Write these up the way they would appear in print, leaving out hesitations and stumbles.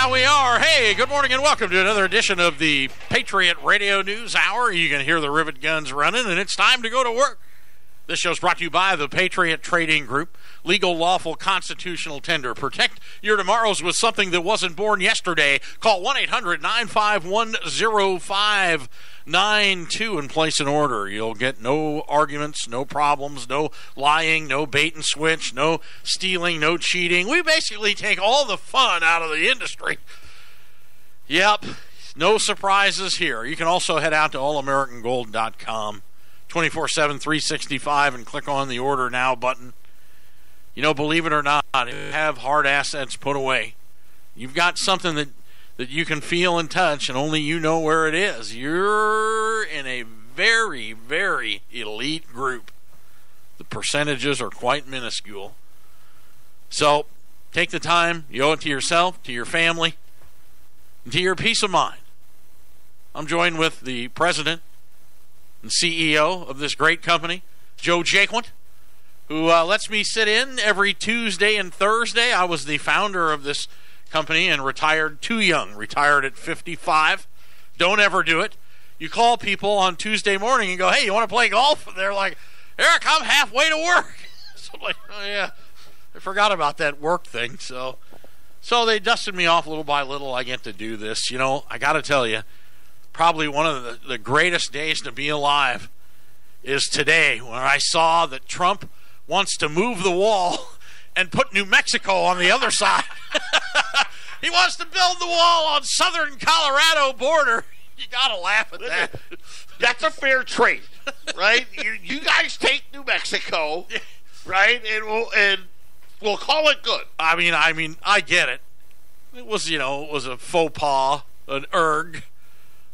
Yeah, we are. Hey, good morning and welcome to another edition of the Patriot Radio News Hour. You can hear the rivet guns running, and it's time to go to work. This show is brought to you by the Patriot Trading Group. Legal, lawful, constitutional tender. Protect your tomorrows with something that wasn't born yesterday. Call 1-800-951-0592 and place an order. You'll get no arguments, no problems, no lying, no bait and switch, no stealing, no cheating. We basically take all the fun out of the industry. Yep, no surprises here. You can also head out to allamericangold.com 24/7, 365, and click on the order now button. You know, believe it or not, if you have hard assets put away, you've got something that you can feel and touch, and only you know where it is. You're in a very, very elite group. The percentages are quite minuscule. So take the time. You owe it to yourself, to your family, and to your peace of mind. I'm joined with the president and CEO of this great company, Joe Jaquint, who lets me sit in every Tuesday and Thursday. I was the founder of this company and retired too young, retired at 55. Don't ever do it. You call people on Tuesday morning and go, hey, you want to play golf? And they're like, Eric, I'm halfway to work. So I'm like, oh, yeah, I forgot about that work thing. So they dusted me off little by little. I get to do this. You know, I got to tell you, probably one of the greatest days to be alive is today, when I saw that Trump wants to move the wall and put New Mexico on the other side. He wants to build the wall on southern Colorado border. You got to laugh at that. That's a fair trade, right? You guys take New Mexico, right? And we'll call it good. I mean, I get it. It was, you know, it was a faux pas, an erg,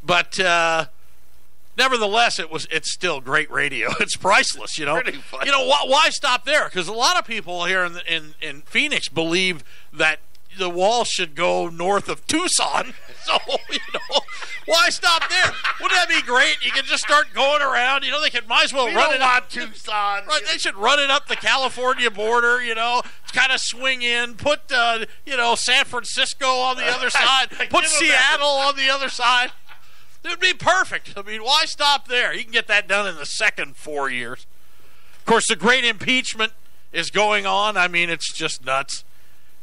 but nevertheless, it's still great radio. It's priceless, you know. You know, why stop there? Because a lot of people here in Phoenix believe that the wall should go north of Tucson. So, you know, why stop there? Wouldn't that be great? You can just start going around. You know, they could might as well run it up Tucson. Right, they should run it up the California border, you know, kind of swing in, put, you know, San Francisco on the other side, put Seattle on the other side. It would be perfect. I mean, why stop there? You can get that done in the second 4 years. Of course, the great impeachment is going on. I mean, it's just nuts.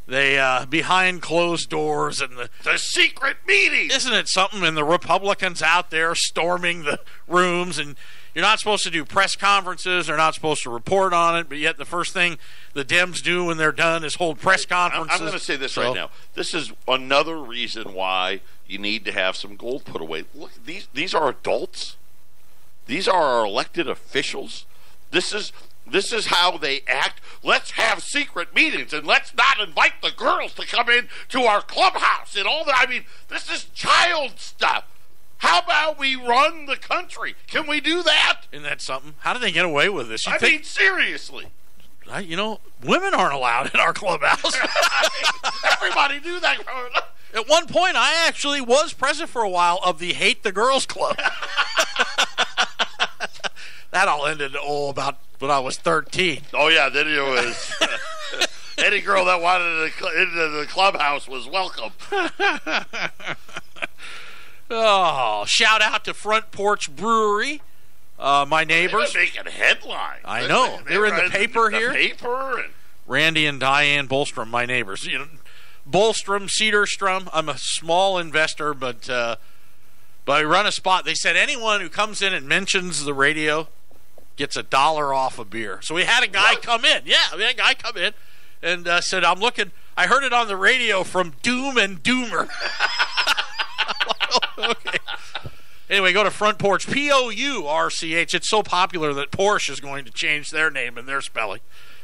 They, behind closed doors, and the secret meeting. Isn't it something? And the Republicans out there storming the rooms, and you're not supposed to do press conferences. They're not supposed to report on it, but yet the first thing the Dems do when they're done is hold press conferences. I'm going to say this right now. This is another reason why you need to have some gold put away. Look, these are adults. These are our elected officials. This is how they act. Let's have secret meetings, and let's not invite the girls to come in to our clubhouse and all that. I mean, this is child stuff. How about we run the country? Can we do that? Isn't that something? How do they get away with this? I mean, seriously. You know, women aren't allowed in our clubhouse. Everybody knew that. At one point, I actually was president for a while of the Hate the Girls Club. That all ended about when I was 13. Oh, yeah, then it was. Any girl that wanted to into the clubhouse was welcome. Oh, shout out to Front Porch Brewery, my neighbors. They're making headlines. I know. They're in the paper here. The paper. And Randy and Diane Bolstrom, my neighbors. You know, Bolstrom, Cedarstrom. I'm a small investor, but I run a spot. They said anyone who comes in and mentions the radio gets $1 off a beer. So we had a guy come in. Yeah, we had a guy come in and said, I'm looking. I heard it on the radio from Doom and Doomer. Okay. Anyway, go to Front Porch, P-O-U-R-C-H. It's so popular that Porsche is going to change their name and their spelling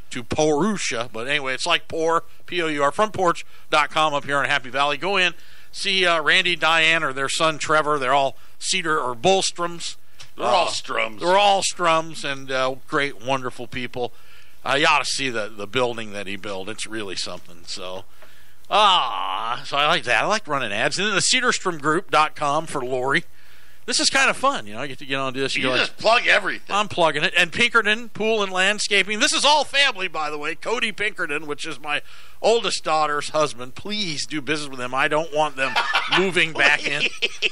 to Porusha. But anyway, it's like Pour, P-O-U-R, frontporch.com up here in Happy Valley. Go in, see Randy, Diane, or their son Trevor. They're all Cedar or Bolstroms. They're all Stroms. They're all Stroms, and great, wonderful people. You ought to see the building that he built. It's really something, so... So I like that. I like running ads. And then the Cedarstrom Group.com for Lori. This is kind of fun, you know. You get to get on to this. You just like, plug everything. I'm plugging it. And Pinkerton, pool and landscaping. This is all family, by the way. Cody Pinkerton, which is my oldest daughter's husband. Please do business with them. I don't want them moving back in.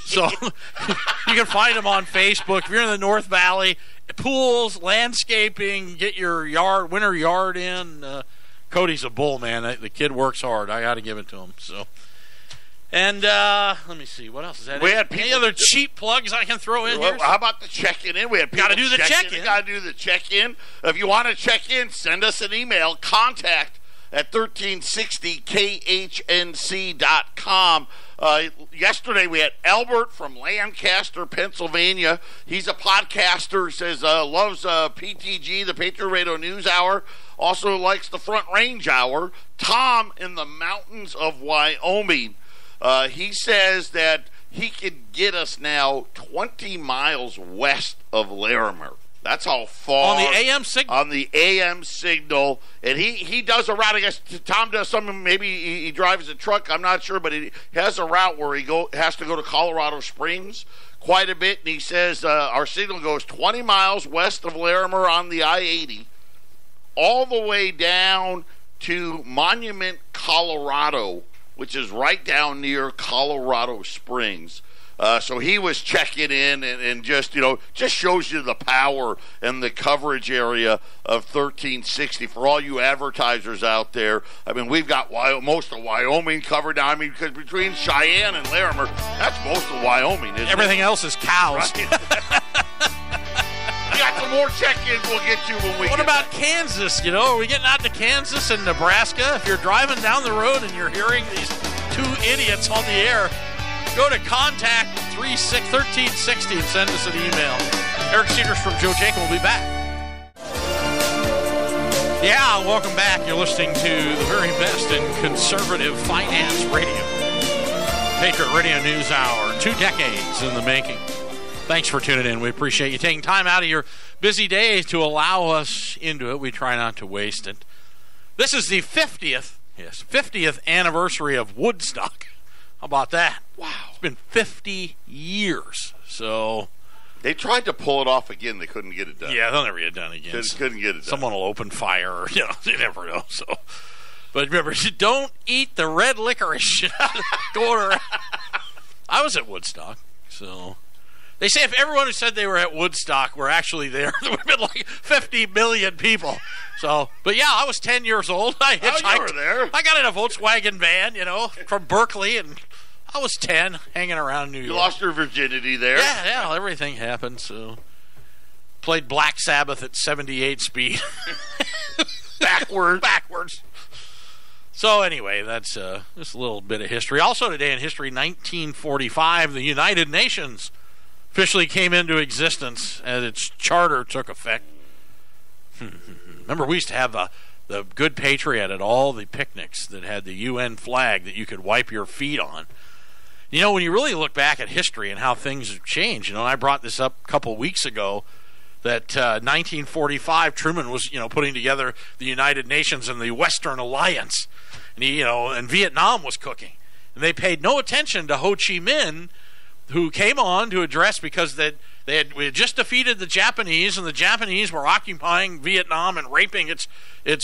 So you can find them on Facebook. If you're in the North Valley, pools, landscaping, get your yard, winter yard in. Cody's a bull, man. The kid works hard. I got to give it to him. So. And let me see. What else is that? We had any other cheap plugs I can throw in here? How about the check-in? We have people got to do the check-in. If you want to check in, send us an email. Contact at 1360KHNC.com. Yesterday we had Albert from Lancaster, Pennsylvania. He's a podcaster. Says loves PTG, the Patriot Radio News Hour. Also likes the Front Range Hour. Tom in the mountains of Wyoming. He says that he could get us now 20 miles west of Larimer. That's how far. On the AM signal? On the AM signal. And he does a route, I guess, Tom does something, maybe he drives a truck, I'm not sure, but he has a route where he has to go to Colorado Springs quite a bit. And he says our signal goes 20 miles west of Larimer on the I-80 all the way down to Monument, Colorado, which is right down near Colorado Springs. So he was checking in and just, you know, just shows you the power and the coverage area of 1360. For all you advertisers out there, I mean, we've got most of Wyoming covered now. I mean, because between Cheyenne and Larimer, that's most of Wyoming, isn't Everything else is cows. Right? We got some more check-ins we'll get to when we What about Kansas, you know? Are we getting out to Kansas and Nebraska? If you're driving down the road and you're hearing these two idiots on the air, go to contact 1360 and send us an email. Eric Cedarstrom, Joe Jacob will be back. Yeah, welcome back. You're listening to the very best in conservative finance radio. Patriot Radio News Hour, 2 decades in the making. Thanks for tuning in. We appreciate you taking time out of your busy day to allow us into it. We try not to waste it. This is the 50th anniversary of Woodstock. How about that? Wow. It's been 50 years. So they tried to pull it off again. They couldn't get it done. Yeah, they'll never get it done again. They couldn't get it done. Someone will open fire. Or, you know, you never know. So, but remember, don't eat the red licorice out of the corner. I was at Woodstock, so... They say if everyone who said they were at Woodstock were actually there, there would have been like 50 million people. So, but yeah, I was 10 years old. I hitchhiked. Oh, you were there. I got in a Volkswagen van, you know, from Berkeley, and I was 10, hanging around New York. You lost your virginity there. Yeah, everything happened. So, played Black Sabbath at 78 speed. Backwards. So anyway, that's just a little bit of history. Also today in history, 1945, the United Nations officially came into existence as its charter took effect. Remember, we used to have the Good Patriot at all the picnics that had the UN flag that you could wipe your feet on. You know, when you really look back at history and how things have changed, you know, and I brought this up a couple weeks ago, that 1945, Truman was, you know, putting together the United Nations and the Western Alliance, and he, you know, and Vietnam was cooking, and they paid no attention to Ho Chi Minh, who came on to address, because we had just defeated the Japanese, and the Japanese were occupying Vietnam and raping its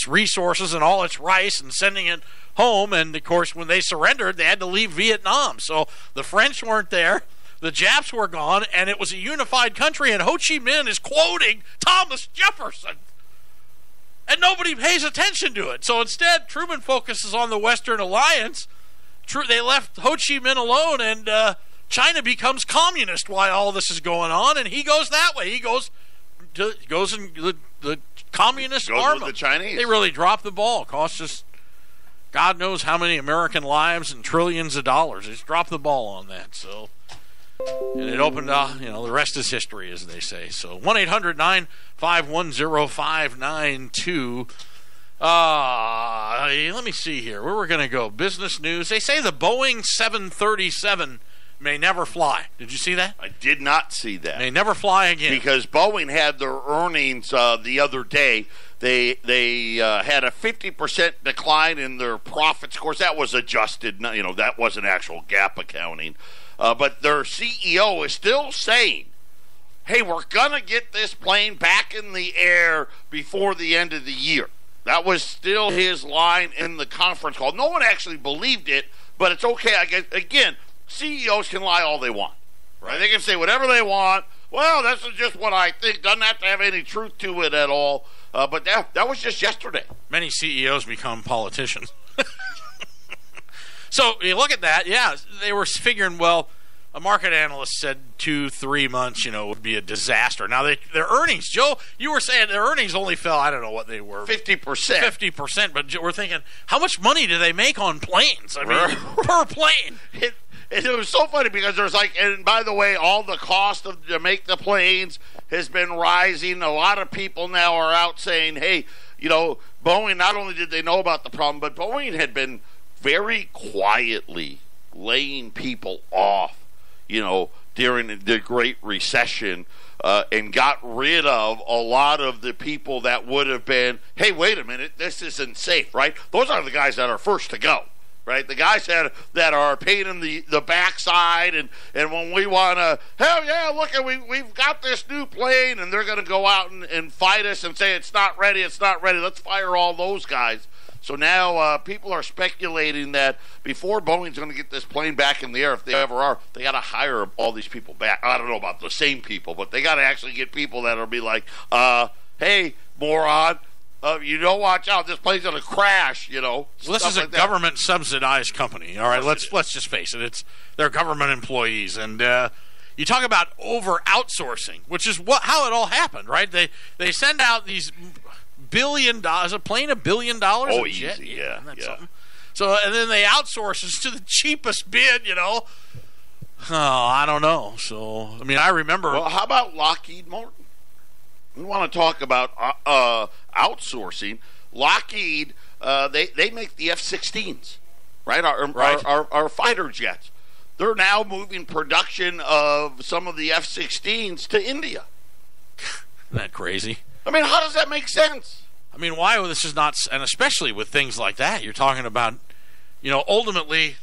resources and all its rice and sending it home. And, of course, when they surrendered, they had to leave Vietnam. So the French weren't there, the Japs were gone, and it was a unified country. And Ho Chi Minh is quoting Thomas Jefferson, and nobody pays attention to it. So instead, Truman focuses on the Western Alliance. They left Ho Chi Minh alone, and... China becomes communist while all this is going on, and he goes that way. He goes in the communist arm. With the Chinese. They really dropped the ball. Cost us God knows how many American lives and trillions of dollars. They just dropped the ball on that. So, and it opened up. You know, the rest is history, as they say. So, 1-800-951-0592. Let me see here. Where we're going to go? Business news. They say the Boeing 737. May never fly. Did you see that? I did not see that. May never fly again. Because Boeing had their earnings the other day. They had a 50% decline in their profits. Of course, that was adjusted. You know, that wasn't actual GAAP accounting. But their CEO is still saying, hey, we're going to get this plane back in the air before the end of the year. That was still his line in the conference call. No one actually believed it, but it's okay. I guess, again, CEOs can lie all they want. Right? They can say whatever they want. Well, this is just what I think. Doesn't have to have any truth to it at all. But that was just yesterday. Many CEOs become politicians. So you look at that, yeah, they were figuring, well, a market analyst said 2-3 months, would be a disaster. Now, their earnings, Joe, you were saying their earnings only fell, I don't know what they were. 50%. 50%, but we're thinking, how much money do they make on planes? I mean, per plane. It was so funny because there's and by the way, all the cost to make the planes has been rising. A lot of people now are out saying, hey, Boeing, not only did they know about the problem, but Boeing had been very quietly laying people off, during the Great Recession, and got rid of a lot of the people that would have been, hey, wait a minute, this isn't safe, right? Those are the guys that are first to go. Right, the guys that are pain in the backside, and when we want to, hell yeah, look, and we've got this new plane, and they're going to go out and fight us and say it's not ready. Let's fire all those guys. So now people are speculating that before Boeing's going to get this plane back in the air, if they ever are, they got to hire all these people back. I don't know about the same people, but they got to actually get people that'll be like, hey, moron. You don't watch out. This plane's going to crash, Well, this is a government-subsidized company. All right, let's just face it. They're government employees. And you talk about over-outsourcing, which is how it all happened, right? They send out these $1 billion, $1 billion? Oh, easy, jet? Yeah. That's something. So, and then they outsource us to the cheapest bid, Oh, I don't know. So, I mean, I remember. Well, how about Lockheed Martin? We want to talk about outsourcing. Lockheed, they make the F-16s, right? Our fighter jets. They're now moving production of some of the F-16s to India. Isn't that crazy? I mean, how does that make sense? I mean, why this is not, and especially with things like that, you're talking about, ultimately,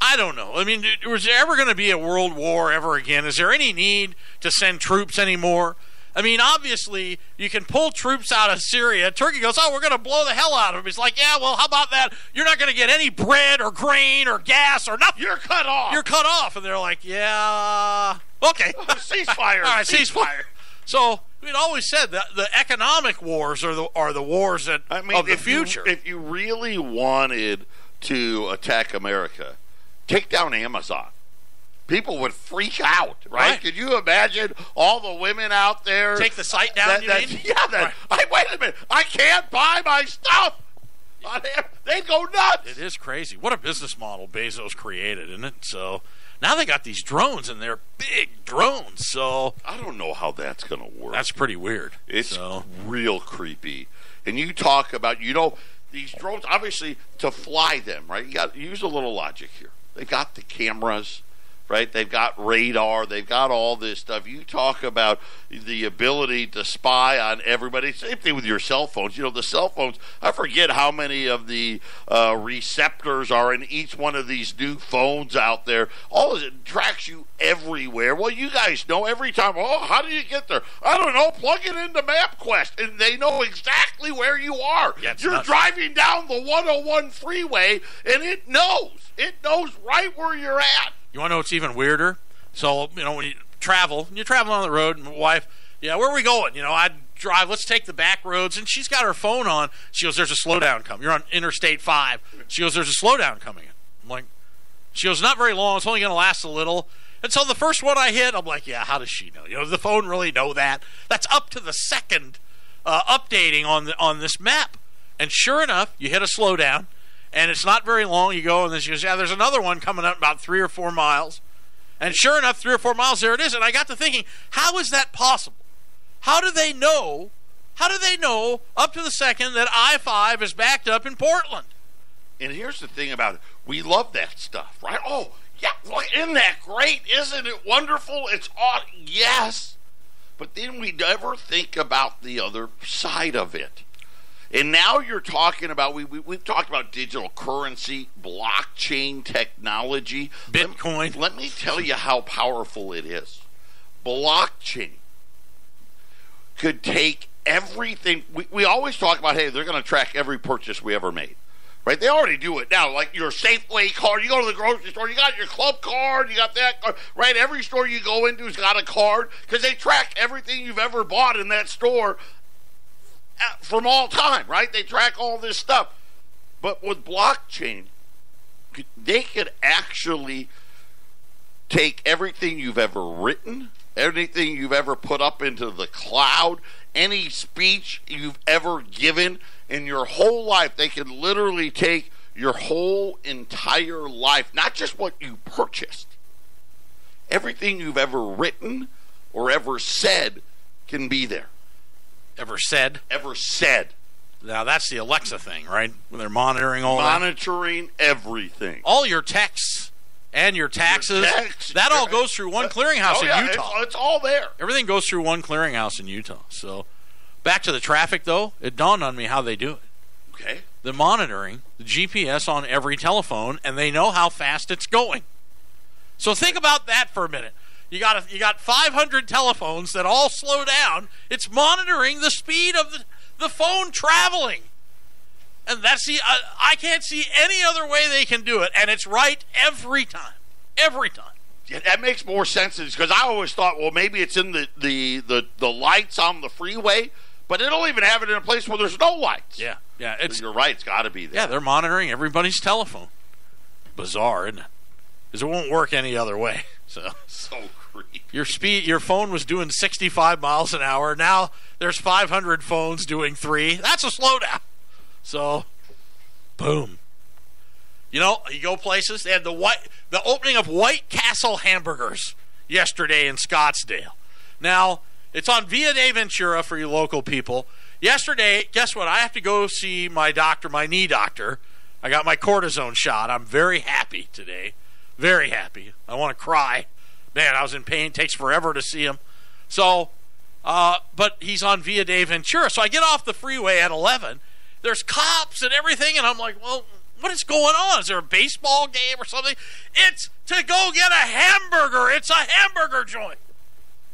I don't know. I mean, was there ever going to be a world war ever again? Is there any need to send troops anymore? I mean, obviously, you can pull troops out of Syria. Turkey goes, oh, we're going to blow the hell out of them. It's like, yeah, well, how about that? You're not going to get any bread or grain or gas or nothing. You're cut off. And they're like, yeah, okay. Ceasefire. All right, ceasefire. So we'd always said that the economic wars are the wars that, I mean, of the future. If you really wanted to attack America, take down Amazon. People would freak out, right? Could you imagine all the women out there? Take the site down, wait a minute. I can't buy my stuff. They'd go nuts. It is crazy. What a business model Bezos created, isn't it? So now they got these drones, and they're big drones. So I don't know how that's going to work. That's pretty weird. It's real creepy. And you talk about, these drones, obviously, to fly them, right? You got to use a little logic here. They got the cameras. Right? They've got radar. They've got all this stuff. You talk about the ability to spy on everybody. Same thing with your cell phones. The cell phones, I forget how many of the receptors are in each one of these new phones out there. All of it tracks you everywhere. Well, you guys know every time, how do you get there? I don't know. Plug it into MapQuest, and they know exactly where you are. Yeah, you're nuts. Driving down the 101 freeway, and it knows. It knows right where you're at. You want to know what's even weirder? So, when you travel, on the road, and my wife, where are we going? I'd drive, let's take the back roads. And she's got her phone on. She goes, there's a slowdown coming. You're on Interstate 5. She goes, there's a slowdown coming. I'm like, she goes, not very long. It's only going to last a little. And so the first one I hit, I'm like, yeah, how does she know? Does the phone really know that? That's up to the second updating on this map. And sure enough, you hit a slowdown. And it's not very long. You go, and then she goes, yeah, there's another one coming up about 3 or 4 miles. And sure enough, 3 or 4 miles, there it is. And I got to thinking, how is that possible? How do they know up to the second that I-5 is backed up in Portland? And here's the thing about it. We love that stuff, right? Oh, yeah, well, isn't that great? Isn't it wonderful? It's odd. Yes. But then we never think about the other side of it. And now you're talking about, we've talked about digital currency, blockchain technology. Bitcoin. Let me tell you how powerful it is. Blockchain could take everything. We always talk about, hey, they're going to track every purchase we ever made. Right? They already do it now. Like your Safeway card, you go to the grocery store, you got your club card, you got that card. Right? Every store you go into has got a card because they track everything you've ever bought in that store from all time, right? They track all this stuff. But with blockchain, they could actually take everything you've ever written, everything you've ever put up into the cloud, any speech you've ever given in your whole life. They could literally take your whole entire life, not just what you purchased. Everything you've ever written or ever said can be there. Ever said? Ever said. Now, that's the Alexa thing, right? When they're monitoring all that. Monitoring everything. All your texts and your taxes. Your text, that all goes through one clearinghouse in Utah. It's all there. Everything goes through one clearinghouse in Utah. So, back to the traffic, though. It dawned on me how they do it. Okay. The monitoring, the GPS on every telephone, and they know how fast it's going. So, think about that for a minute. You got 500 telephones that all slow down. It's monitoring the speed of the phone traveling. And that's I can't see any other way they can do it. And it's right every time. Every time. Yeah, that makes more sense because I always thought, well, maybe it's in the lights on the freeway. But they don't even have it in a place where there's no lights. Yeah. Yeah. So you're right. It's got to be there. Yeah, they're monitoring everybody's telephone. Bizarre, isn't it? Because it won't work any other way. So creepy. Your phone was doing 65 miles an hour. Now there's 500 phones doing 3. That's a slowdown. So, boom. You know, you go places. They had the opening of White Castle hamburgers yesterday in Scottsdale. Now it's on Via de Ventura for you local people. Yesterday, guess what? I have to go see my doctor, my knee doctor. I got my cortisone shot. I'm very happy today. Very happy. I want to cry. Man, I was in pain. It takes forever to see him. So, but he's on Via de Ventura. So I get off the freeway at 11. There's cops and everything. And I'm like, well, what is going on? Is there a baseball game or something? It's to go get a hamburger. It's a hamburger joint.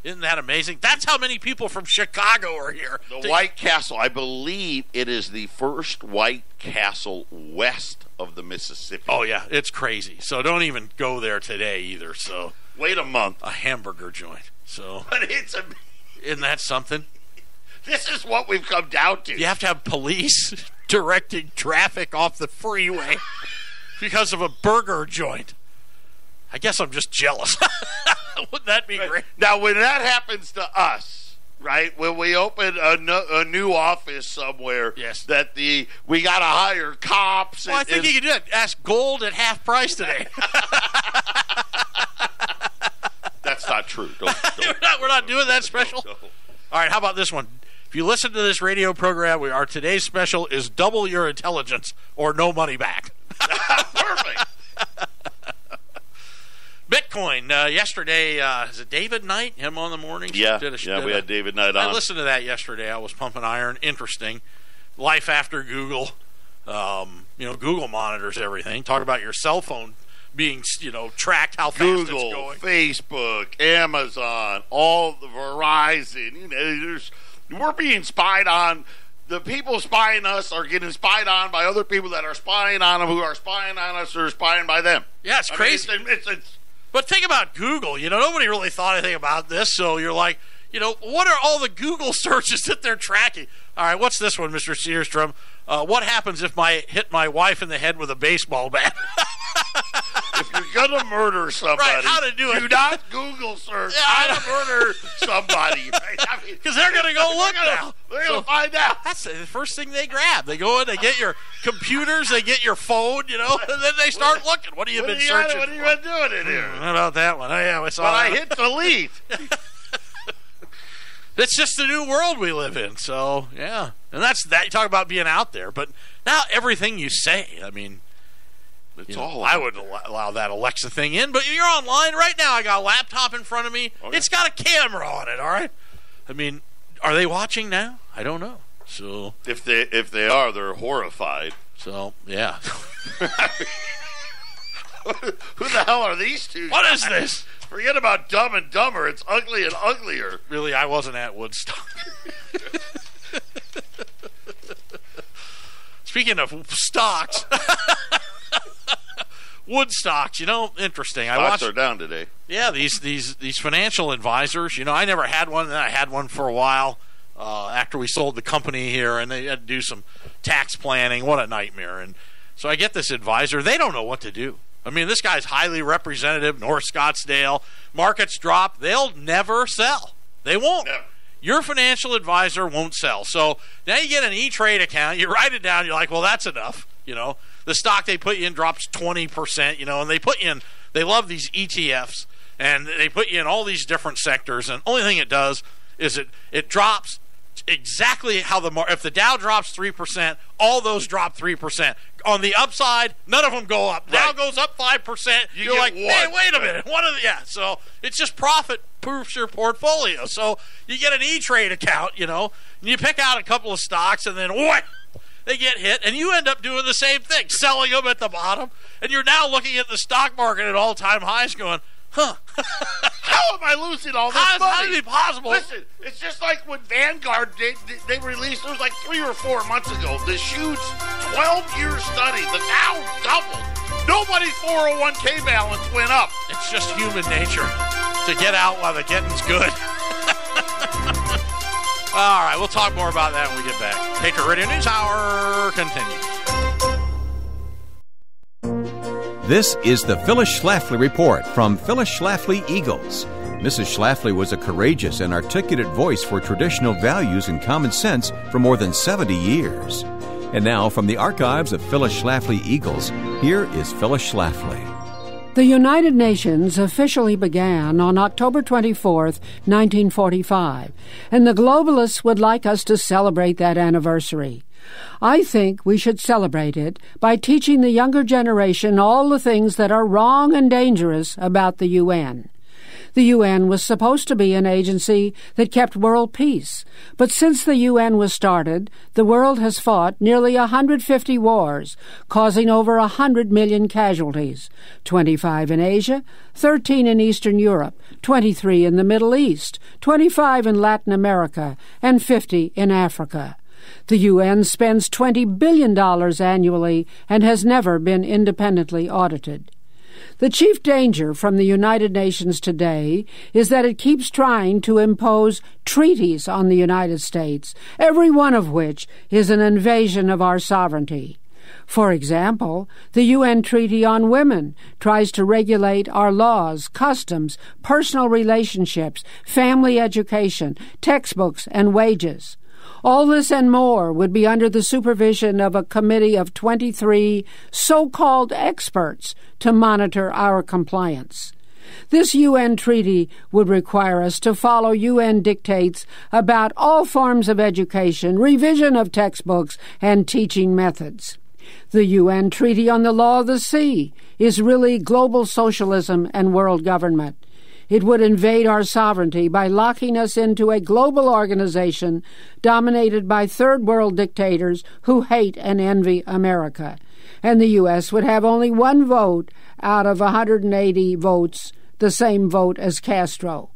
Isn't that amazing? That's how many people from Chicago are here. The White Castle. I believe it is the first White Castle west of the Mississippi. Oh, yeah. It's crazy. So don't even go there today either. So wait a month. A hamburger joint. So, but it's amazing. Isn't that something? This is what we've come down to. You have to have police directing traffic off the freeway because of a burger joint. I guess I'm just jealous. Wouldn't that be great? Now, when that happens to us, right, when we open a new office somewhere, yes, that we got to hire cops. Well, I think you can do it. Ask gold at half price today. That's not true. Don't we're not doing that special? No. All right, how about this one? If you listen to this radio program, our today's special is double your intelligence or no money back. Perfect. Bitcoin. Yesterday, is it David Knight? Him on the morning? We had David Knight on. I listened to that yesterday. I was pumping iron. Interesting. Life after Google. Google monitors everything. Talk about your cell phone being, tracked, how fast it's going. Google, Facebook, Amazon, all the Verizon. We're being spied on. The people spying us are getting spied on by other people that are spying on them, who are spying on us, who are spying by them. Yeah, it's crazy. But think about Google. Nobody really thought anything about this. So you're like, what are all the Google searches that they're tracking? All right, what's this one, Mr. Cedarstrom? What happens if I hit my wife in the head with a baseball bat? If you're going to murder somebody, right, how to do it. Do not Google search how to murder somebody. Right? Because they're going to go look now. They're going to find out. That's the first thing they grab. They go in, they get your computers, they get your phone, and then they start looking. What have you been searching? What have you been doing in here? How about that one? Oh, yeah, we saw that. I hit delete. It's just the new world we live in. So, yeah. And that's that. You talk about being out there. But now everything you say, I mean, it's all I would allow that Alexa thing in, but you're online right now. I got a laptop in front of me. Okay. It's got a camera on it, all right? I mean, are they watching now? I don't know. So if they are, they're horrified. So yeah. Who the hell are these two? What is this? Forget about Dumb and Dumber. It's ugly and uglier. Really, I wasn't at Woodstock. Speaking of stocks, Woodstocks, interesting. Stocks are down today. Yeah, these financial advisors. I never had one. I had one for a while after we sold the company here, and they had to do some tax planning. What a nightmare! And so I get this advisor. They don't know what to do. This guy's highly representative, North Scottsdale. Markets drop. They'll never sell. They won't. Never. Your financial advisor won't sell. So now you get an E-Trade account. You write it down. You're like, well, that's enough. The stock they put you in drops 20%. And they put you in. They love these ETFs, and they put you in all these different sectors. And the only thing it does is it drops exactly how if the Dow drops 3%, all those drop 3%. On the upside, none of them go up. Dow goes up 5%. You're like, hey, wait a minute. So it's just profit proofs your portfolio. So you get an E-Trade account, and you pick out a couple of stocks, and then what? They get hit, and you end up doing the same thing, selling them at the bottom, and you're now looking at the stock market at all-time highs going, how am I losing all this money? How is it possible? Listen, it's just like when Vanguard, they released, it was like 3 or 4 months ago, this huge 12-year study, the Dow doubled. Nobody's 401k balance went up. It's just human nature to get out while the getting's good. All right, we'll talk more about that when we get back. Patriot Radio News Hour continues. This is the Phyllis Schlafly Report from Phyllis Schlafly Eagles. Mrs. Schlafly was a courageous and articulate voice for traditional values and common sense for more than 70 years. And now, from the archives of Phyllis Schlafly Eagles, here is Phyllis Schlafly. The United Nations officially began on October 24, 1945, and the globalists would like us to celebrate that anniversary. I think we should celebrate it by teaching the younger generation all the things that are wrong and dangerous about the UN. The UN was supposed to be an agency that kept world peace, but since the UN was started, the world has fought nearly 150 wars, causing over 100 million casualties, 25 in Asia, 13 in Eastern Europe, 23 in the Middle East, 25 in Latin America, and 50 in Africa. The UN spends $20 billion annually and has never been independently audited. The chief danger from the United Nations today is that it keeps trying to impose treaties on the United States, every one of which is an invasion of our sovereignty. For example, the UN Treaty on Women tries to regulate our laws, customs, personal relationships, family education, textbooks, and wages. All this and more would be under the supervision of a committee of 23 so-called experts to monitor our compliance. This UN treaty would require us to follow UN dictates about all forms of education, revision of textbooks, and teaching methods. The UN Treaty on the Law of the Sea is really global socialism and world government. It would invade our sovereignty by locking us into a global organization dominated by third-world dictators who hate and envy America. And the U.S. would have only one vote out of 180 votes, the same vote as Castro.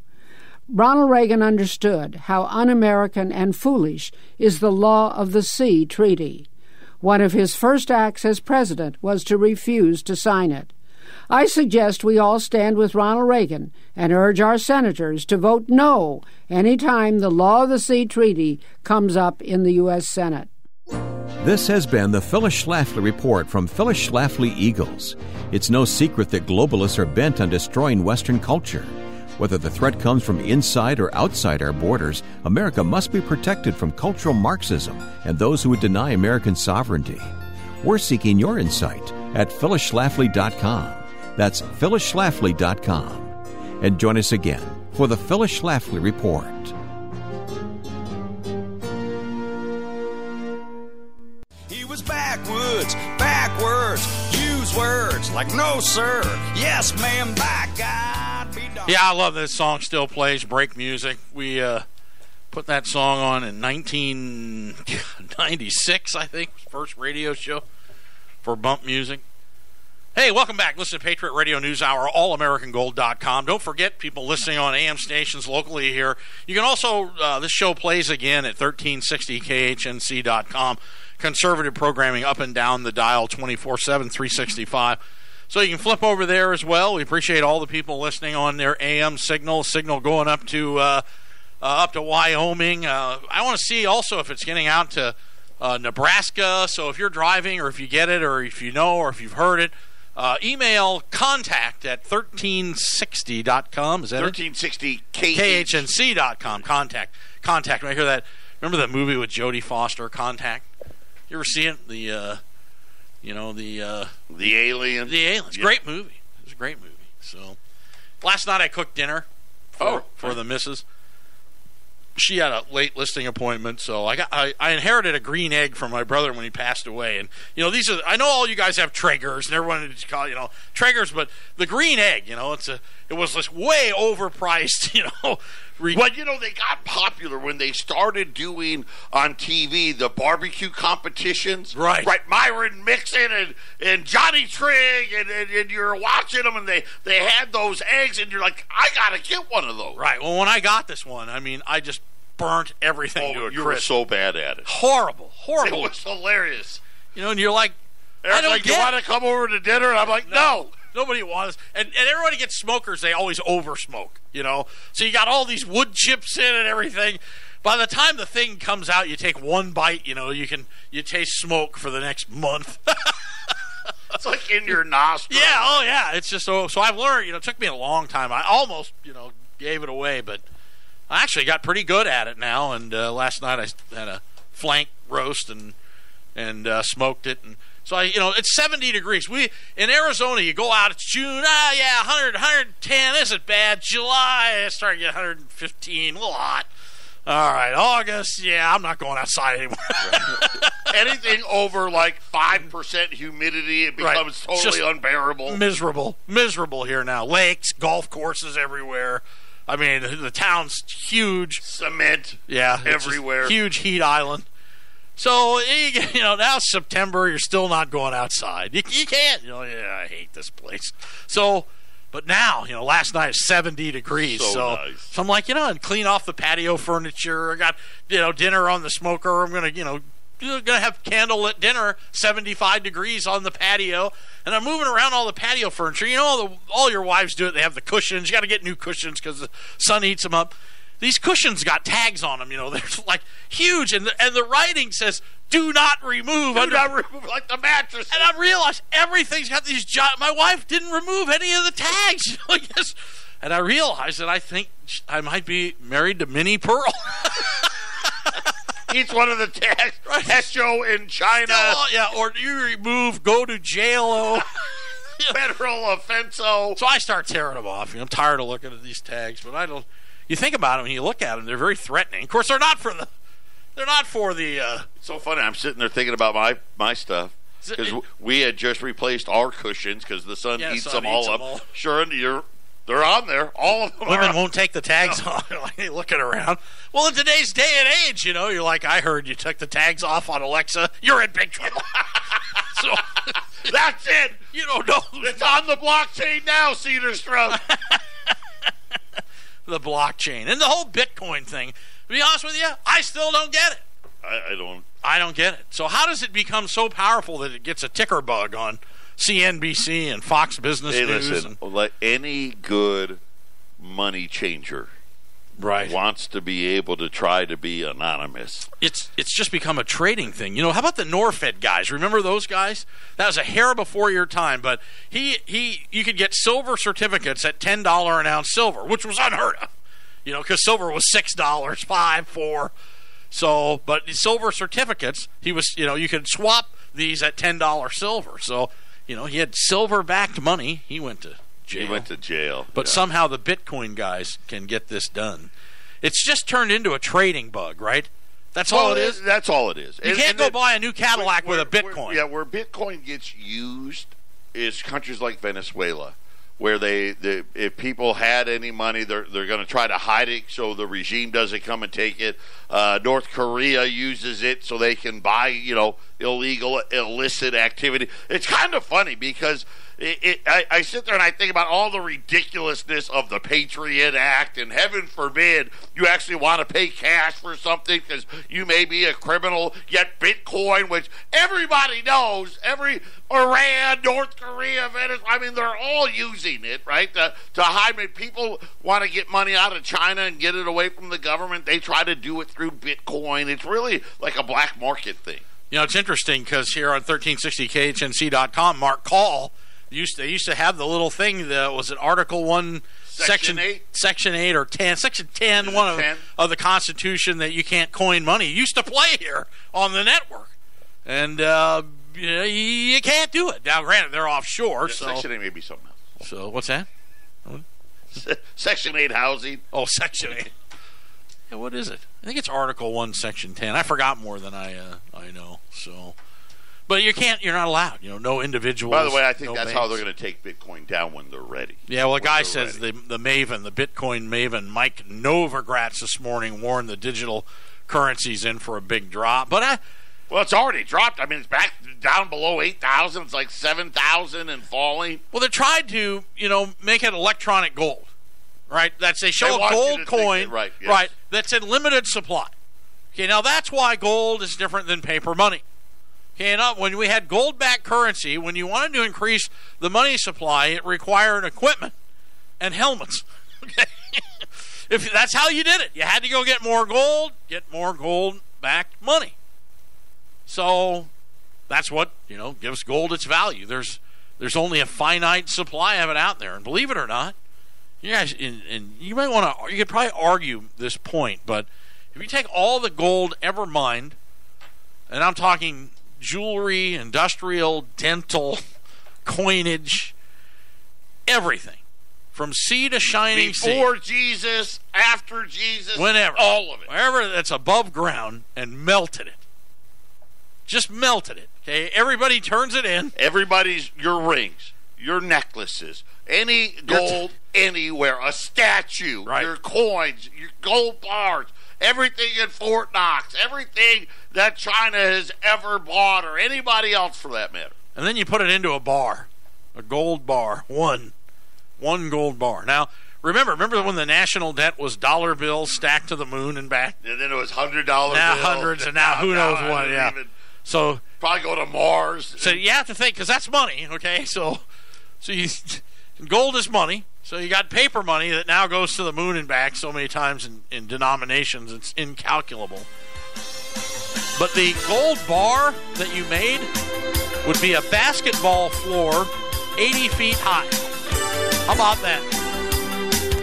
Ronald Reagan understood how un-American and foolish is the Law of the Sea Treaty. One of his first acts as president was to refuse to sign it. I suggest we all stand with Ronald Reagan and urge our senators to vote no any time the Law of the Sea Treaty comes up in the U.S. Senate. This has been the Phyllis Schlafly Report from Phyllis Schlafly Eagles. It's no secret that globalists are bent on destroying Western culture. Whether the threat comes from inside or outside our borders, America must be protected from cultural Marxism and those who would deny American sovereignty. We're seeking your insight at phyllisschlafly.com. That's phyllisschlafly.com. And join us again for the Phyllis Schlafly Report. He was backwards, use words like no sir, yes ma'am, by God be done. Yeah, I love this song, still plays, break music. We put that song on in 1996, I think, first radio show for bump music. Hey, welcome back. Listen to Patriot Radio News Hour, allamericangold.com. Don't forget, people listening on AM stations locally here, you can also, this show plays again at 1360KHNC.com. Conservative programming up and down the dial 24-7, 365. So you can flip over there as well. We appreciate all the people listening on their AM signal going up to Wyoming. I want to see also if it's getting out to Nebraska. So if you're driving or if you get it or if you know or if you've heard it, email contact at 1360.com. Is that 1360KHNC.com. Contact. When I hear that, remember that movie with Jodie Foster, Contact? You ever see it? The Alien. The Aliens. Yeah. Great movie. It was a great movie. So last night I cooked dinner for the missus. She had a late listing appointment, so I inherited a green egg from my brother when he passed away. And these are, I know all you guys have Traegers and everyone just call Traegers, but the green egg, it was this way overpriced, Well, they got popular when they started doing on TV the barbecue competitions. Right. Myron Mixon and Johnny Trigg, and you're watching them, and they had those eggs, and you're like, I got to get one of those. Right. Well, when I got this one, I just burnt everything to a crisp. You were so bad at it. Horrible. It was hilarious. And you're like, Eric's like, you want to come over to dinner? And I'm like, no. Nobody wants, and everybody gets smokers. They always oversmoke, So you got all these wood chips in and everything. By the time the thing comes out, you take one bite, you taste smoke for the next month. It's like in your nostrils. Yeah, it's just so I've learned. It took me a long time. I almost, gave it away, but I actually got pretty good at it now. And last night I had a flank roast and smoked it and. So, it's 70 degrees. In Arizona, you go out, it's June, 100, 110, isn't bad. July, it's starting to get 115, a little hot. All right, August, I'm not going outside anymore. Anything over, 5% humidity, it becomes totally unbearable. Miserable here now. Lakes, golf courses everywhere. I mean, the town's huge. Cement everywhere. Huge heat island. So, now it's September, you're still not going outside. You can't. I hate this place. So, but now, last night is 70 degrees. So nice. So I'm like, and clean off the patio furniture. I got, dinner on the smoker. I'm going to, going to have candlelit dinner, 75 degrees on the patio. And I'm moving around all the patio furniture. All your wives do it. They have the cushions. You got to get new cushions because the sun eats them up. These cushions got tags on them, they're huge, and the writing says, "Do not remove." Like the mattress. And I realized everything's got these. My wife didn't remove any of the tags. And I realized that I think I might be married to Minnie Pearl. Each one of the tags, Hecho in China. Or you remove, go to jail. Federal offenso. So I start tearing them off. I'm tired of looking at these tags, but I don't. You think about them, and you look at them, they're very threatening. Of course, It's so funny. I'm sitting there thinking about my stuff because we had just replaced our cushions because the sun eats them all up. Sure, they're on there. All of them. Women won't take the tags off. They're looking around. Well, in today's day and age, you're like, I heard you took the tags off on Alexa. You're in big trouble. So that's it. You don't know. It's on the blockchain now, Cedarstrom. The blockchain and the whole Bitcoin thing. To be honest with you, I still don't get it. I don't get it. So how does it become so powerful that it gets a ticker bug on CNBC and Fox Business News? Listen, any good money changer wants to be able to try to be anonymous. It's just become a trading thing. How about the Norfed guys? Remember those guys? That was a hair before your time, but you could get silver certificates at $10 an ounce silver, which was unheard of. Because silver was $6, $5, $4. So, but silver certificates, he was, you could swap these at $10 silver. So, he had silver-backed money. He went to jail. But somehow the Bitcoin guys can get this done. It's just turned into a trading bug, right? That's all it is? That's all it is. You can't go buy a new Cadillac with a Bitcoin. Where Bitcoin gets used is countries like Venezuela, where they if people had any money, they're going to try to hide it so the regime doesn't come and take it. North Korea uses it so they can buy, you know, illicit activity. It's kind of funny because I sit there and I think about all the ridiculousness of the Patriot Act, and heaven forbid you actually want to pay cash for something because you may be a criminal, yet Bitcoin, which everybody knows, Iran, North Korea, Venezuela, I mean, they're all using it, right, to hide it. People want to get money out of China and get it away from the government. They try to do it through Bitcoin. It's really like a black market thing. You know, it's interesting because here on 1360KHNC.com, Mark Call, they used to have the little thing that was an Article 1, Section 8 or 10, Section 10, one of the Constitution, that you can't coin money. It used to play here on the network. And you can't do it. Now, granted, they're offshore. Yeah, so Section 8 may be something else. So what's that? Section 8 housing. Oh, Section 8. Yeah, what is it? I think it's Article 1, Section 10. I forgot more than I know. So, but you can't. You're not allowed. You know, no individuals. By the way, I think that's how they're going to take Bitcoin down when they're ready. Yeah. Well, a guy says the Bitcoin maven, Mike Novogratz, this morning warned the digital currency's in for a big drop. But well, it's already dropped. I mean, it's back down below 8,000. It's like 7,000 and falling. Well, they tried to, you know, make it electronic gold, right? That's they show a gold coin, right? Yes. Right. That's in limited supply. Okay. Now that's why gold is different than paper money. Okay, and when we had gold-backed currency, when you wanted to increase the money supply, it required equipment and helmets. Okay, if that's how you did it, you had to go get more gold-backed money. So that's what, you know, gives gold its value. There's only a finite supply of it out there, and believe it or not, you guys, and you might want to, you could probably argue this point, but if you take all the gold ever mined, and I'm talking jewelry, industrial, dental, coinage, everything from sea to shining before sea. Jesus, after Jesus, whenever, all of it, wherever that's above ground, and melted it. Just melted it. Okay, everybody turns it in. Everybody's, your rings, your necklaces, any gold anywhere, a statue, right, your coins, your gold bars, everything in Fort Knox, everything that China has ever bought, or anybody else for that matter. And then you put it into a bar, a gold bar, one gold bar. Now, remember when the national debt was dollar bills stacked to the moon and back? And then it was $100 bills. Now hundreds, and now who knows what, yeah. So probably go to Mars. So you have to think, because that's money, okay? So you, gold is money. So you got paper money that now goes to the moon and back so many times in denominations, it's incalculable. But the gold bar that you made would be a basketball floor 80 feet high. How about that?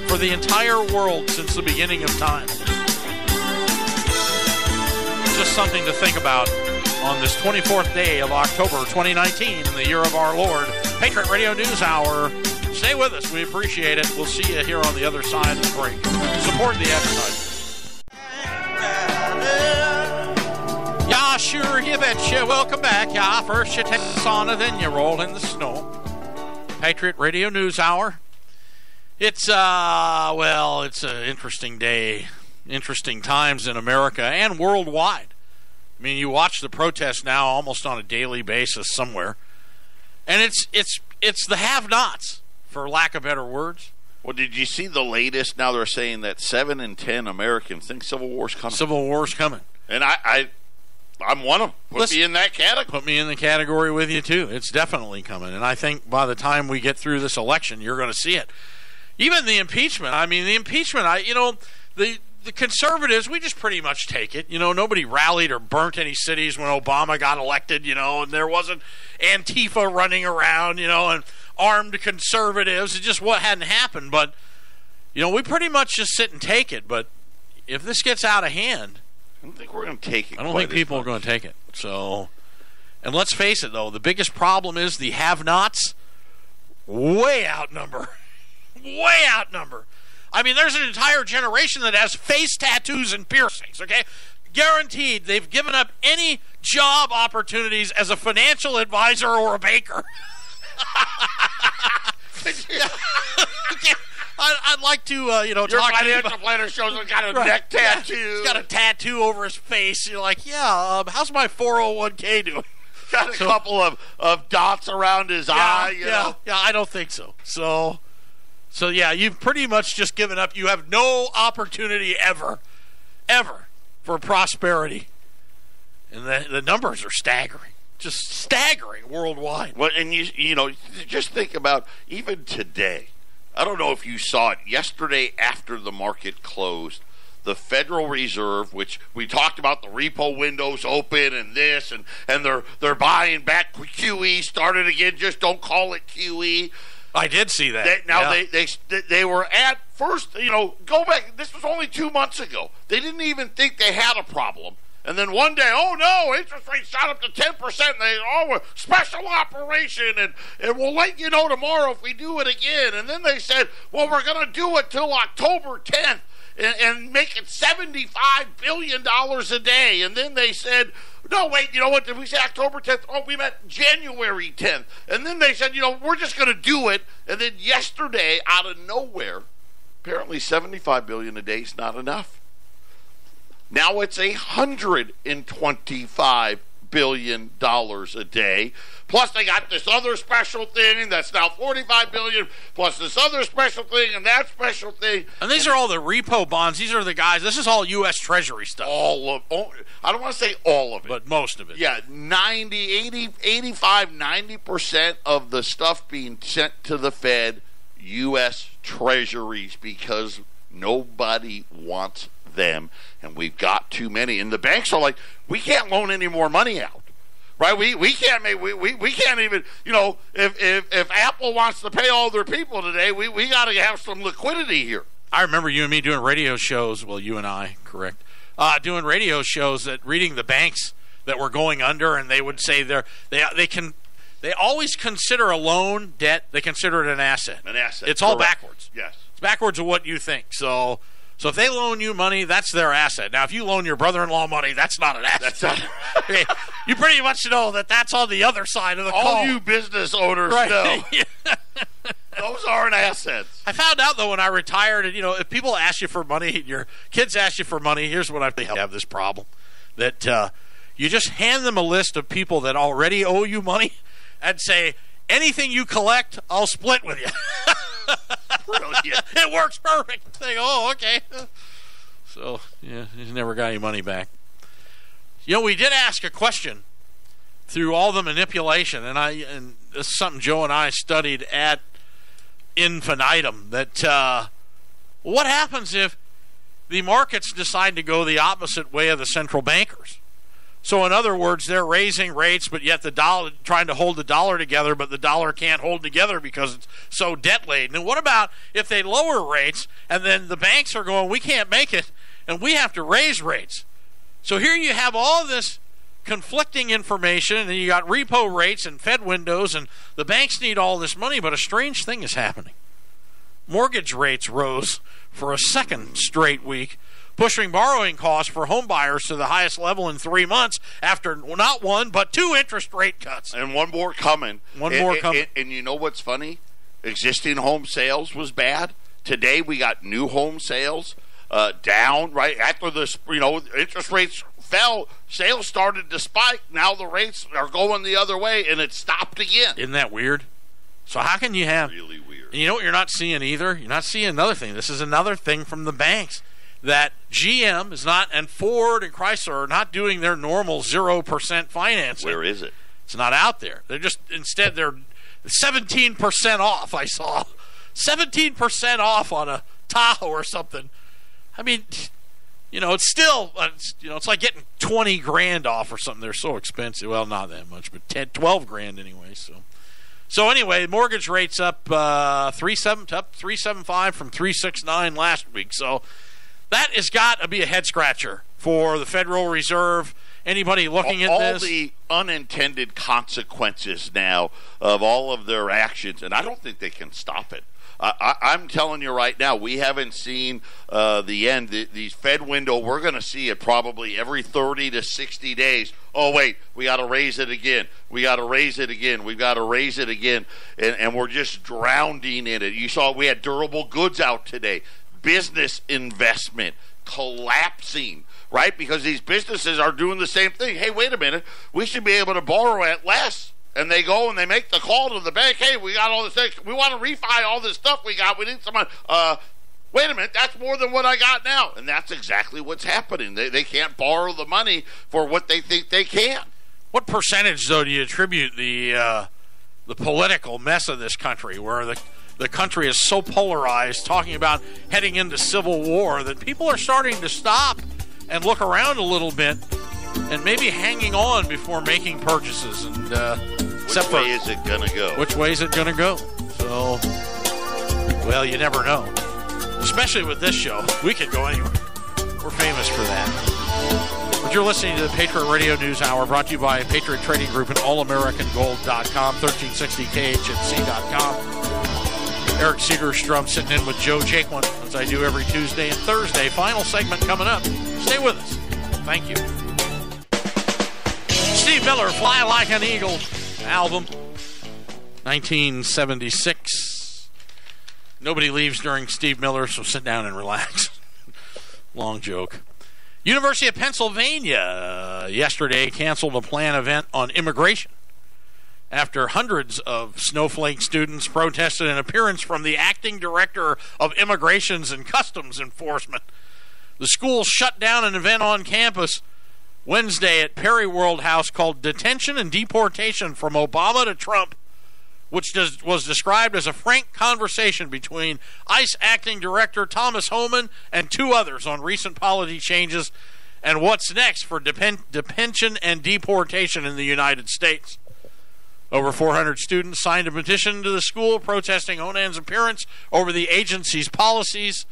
For the entire world since the beginning of time. Just something to think about on this 24th day of October 2019 in the year of our Lord. Patriot Radio News Hour. Stay with us. We appreciate it. We'll see you here on the other side of the break. Support the advertisers. Yeah, sure, you betcha. Welcome back. Yeah, first you take the sauna, then you roll in the snow. Patriot Radio News Hour. It's, well, it's an interesting day. Interesting times in America and worldwide. I mean, you watch the protests now almost on a daily basis somewhere. And it's the have-nots, for lack of better words. Well, did you see the latest? Now they're saying that 7 in 10 Americans think civil war's coming. Civil war's coming. And I'm one of them. Put me in that category. Put me in the category with you, too. It's definitely coming. And I think by the time we get through this election, you're going to see it. Even the impeachment. I mean, the impeachment, the conservatives, we just pretty much take it. You know, nobody rallied or burnt any cities when Obama got elected, you know, and there wasn't Antifa running around, you know, and armed conservatives. It's just what hadn't happened. But, you know, we pretty much just sit and take it. But if this gets out of hand, I don't think we're going to take it. I don't think people are going to take it. So, and let's face it, though, the biggest problem is the have-nots way outnumber. Way outnumber. I mean, there's an entire generation that has face tattoos and piercings, okay? Guaranteed they've given up any job opportunities as a financial advisor or a baker. I'd like to, talk to you. Your financial planner shows him got a neck tattoo. Yeah, he's got a tattoo over his face. You're like, how's my 401k doing? Got a couple of dots around his eye. I don't think so. So, you've pretty much just given up. You have no opportunity ever for prosperity. And the numbers are staggering. Just staggering worldwide. Well, and you just think about even today. I don't know if you saw it yesterday after the market closed. The Federal Reserve, which we talked about, the repo windows open and this, and they're buying back. QE started again. Just don't call it QE. I did see that. They were at first. Go back. This was only 2 months ago. They didn't even think they had a problem. And then one day, oh no, interest rates shot up to 10%. They special operation, and we'll let you know tomorrow if we do it again. And then they said, well, we're going to do it till October 10th and make it $75 billion a day. And then they said, no, wait, you know what? Did we say October 10th? Oh, we meant January 10th. And then they said, we're just going to do it. And then yesterday, out of nowhere, apparently $75 billion a day is not enough. Now it's $125 billion a day. Plus they got this other special thing that's now $45 billion, plus this other special thing and that special thing. And these are all the repo bonds. These are the guys. This is all U.S. Treasury stuff. I don't want to say all of it. But most of it. Yeah, 90% of the stuff being sent to the Fed, U.S. Treasuries, because nobody wants them, and we've got too many, and the banks are like, we can't loan any more money out, right? We can't make we can't even, if Apple wants to pay all their people today, we got to have some liquidity here. I remember you and me doing radio shows. Well, you and I, correct? Doing radio shows that reading the banks that were going under, and they would say they always consider a loan debt. They consider it an asset. An asset. It's all correct. Backwards. Yes, it's backwards of what you think. So if they loan you money, that's their asset. Now, if you loan your brother-in-law money, that's not an asset. You pretty much know that that's on the other side of the call. All you business owners know. Those aren't assets. I found out, though, when I retired, and, if people ask you for money, your kids ask you for money, here's what I have this problem, that you just hand them a list of people that already owe you money and say, anything you collect, I'll split with you. Brilliant. It works perfect. They go, oh, okay. So, he's never got any money back. We did ask a question through all the manipulation, and this is something Joe and I studied ad infinitum, that what happens if the markets decide to go the opposite way of the central bankers? So, in other words, they're raising rates, but yet the dollar, trying to hold the dollar together, but the dollar can't hold together because it's so debt-laden. And what about if they lower rates, and then the banks are going, we can't make it, and we have to raise rates? So here you have all this conflicting information, and you got repo rates and Fed windows, and the banks need all this money, but a strange thing is happening. Mortgage rates rose for a second straight week, pushing borrowing costs for home buyers to the highest level in 3 months after not one, but two interest rate cuts. And one more coming. And you know what's funny? Existing home sales was bad. Today we got new home sales down, right? After the interest rates fell, sales started to spike. Now the rates are going the other way, and it stopped again. Isn't that weird? So how can you have... Really weird. And you know what you're not seeing either? You're not seeing another thing. This is another thing from the banks. That GM is not, and Ford and Chrysler are not doing their normal 0% financing. Where is it? It's not out there. They're just, instead, they're 17% off, I saw. 17% off on a Tahoe or something. I mean, it's still, it's like getting 20 grand off or something. They're so expensive. Well, not that much, but 10, 12 grand anyway. So anyway, mortgage rates up 3.75 from 3.69 last week. So, that has got to be a head-scratcher for the Federal Reserve, anybody looking at this. All the unintended consequences now of all of their actions, and I don't think they can stop it. I'm telling you right now, we haven't seen the end. The Fed window, we're going to see it probably every 30 to 60 days. Oh, wait, we got to raise it again. We got to raise it again. We've got to raise it again. And we're just drowning in it. You saw we had durable goods out today. Business investment collapsing, right? Because these businesses are doing the same thing. Hey, wait a minute. We should be able to borrow at less. And they go and they make the call to the bank. Hey, we got all this thing. We want to refi all this stuff we got. We need some money. Wait a minute. That's more than what I got now. And that's exactly what's happening. They can't borrow the money for what they think they can. What percentage, though, do you attribute the political mess of this country where the country is so polarized, talking about heading into civil war, that people are starting to stop and look around a little bit and maybe hanging on before making purchases? And which way is it going to go? Which way is it going to go? So, well, you never know. Especially with this show. We could go anywhere. We're famous for that. But you're listening to the Patriot Radio News Hour, brought to you by Patriot Trading Group and allamericangold.com, 1360KHNC.com. Eric Cedarstrom sitting in with Joe Jaquin, as I do every Tuesday and Thursday. Final segment coming up. Stay with us. Thank you. Steve Miller, Fly Like an Eagle album, 1976. Nobody leaves during Steve Miller, so sit down and relax. Long joke. University of Pennsylvania yesterday canceled a planned event on immigration after hundreds of snowflake students protested an appearance from the acting director of Immigrations and Customs Enforcement. The school shut down an event on campus Wednesday at Perry World House called Detention and Deportation from Obama to Trump, which was described as a frank conversation between ICE acting director Thomas Homan and two others on recent policy changes and what's next for detention and deportation in the United States. Over 400 students signed a petition to the school protesting Honan's appearance over the agency's policies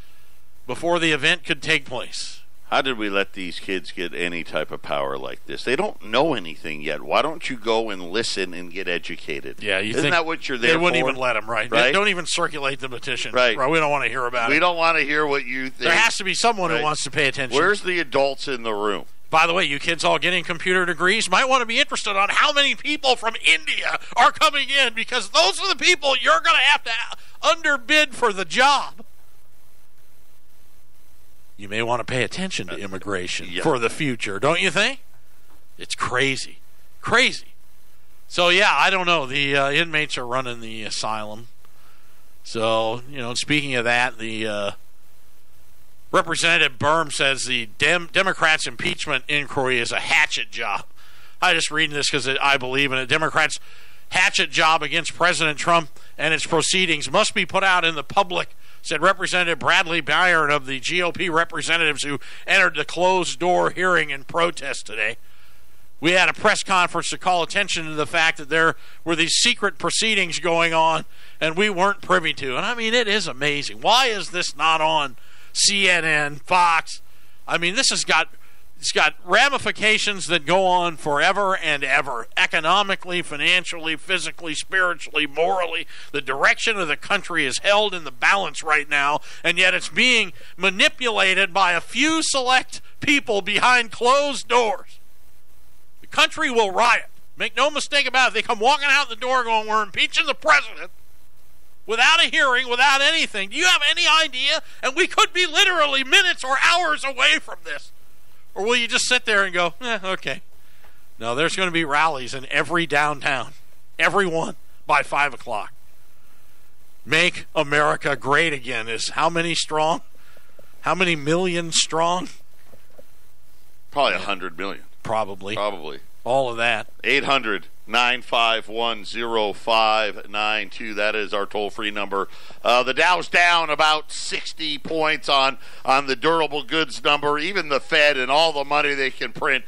before the event could take place. How did we let these kids get any type of power like this? They don't know anything yet. Why don't you go and listen and get educated? Yeah, isn't that what you're there for? They wouldn't even let them, right? Don't even circulate the petition. Right. We don't want to hear about it. We don't want to hear what you think. There has to be someone who wants to pay attention. Where's the adults in the room? By the way, you kids all getting computer degrees might want to be interested on how many people from India are coming in, because those are the people you're going to have to underbid for the job. You may want to pay attention to immigration for the future, don't you think? It's crazy. Crazy. So, yeah, I don't know. The inmates are running the asylum. So, you know, speaking of that, the Representative Burm says the Democrats' impeachment inquiry is a hatchet job. I'm just reading this because I believe in it. Democrats' hatchet job against President Trump and its proceedings must be put out in the public, said Representative Bradley Byron of the GOP representatives who entered the closed-door hearing in protest today. We had a press conference to call attention to the fact that there were these secret proceedings going on and we weren't privy to. And, I mean, it is amazing. Why is this not on CNN, Fox? I mean, this has got ramifications that go on forever and ever, economically, financially, physically, spiritually, morally. The direction of the country is held in the balance right now, and yet it's being manipulated by a few select people behind closed doors. The country will riot. Make no mistake about it. They come walking out the door going, we're impeaching the president, without a hearing, without anything. Do you have any idea? And we could be literally minutes or hours away from this. Or will you just sit there and go, okay. No, there's going to be rallies in every downtown, every one, by 5 o'clock. Make America great again is how many strong? How many million strong? Probably 100 million. Probably. All of that. 800-951-0592. That is our toll-free number. The Dow's down about 60 points on the durable goods number, even the Fed and all the money they can print.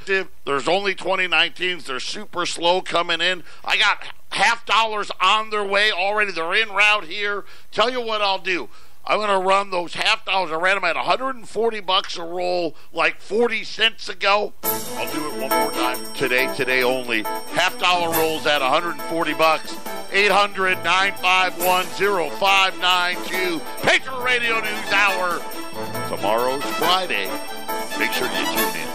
There's only 2019s. They're super slow coming in. I got half dollars on their way already. They're in route here. Tell you what I'll do. I'm going to run those half dollars. I ran them at $140 a roll like 40 cents ago. I'll do it one more time today only. Half dollar rolls at $140. 800-951-0592. Patriot Radio News Hour. Tomorrow's Friday. Make sure you tune in.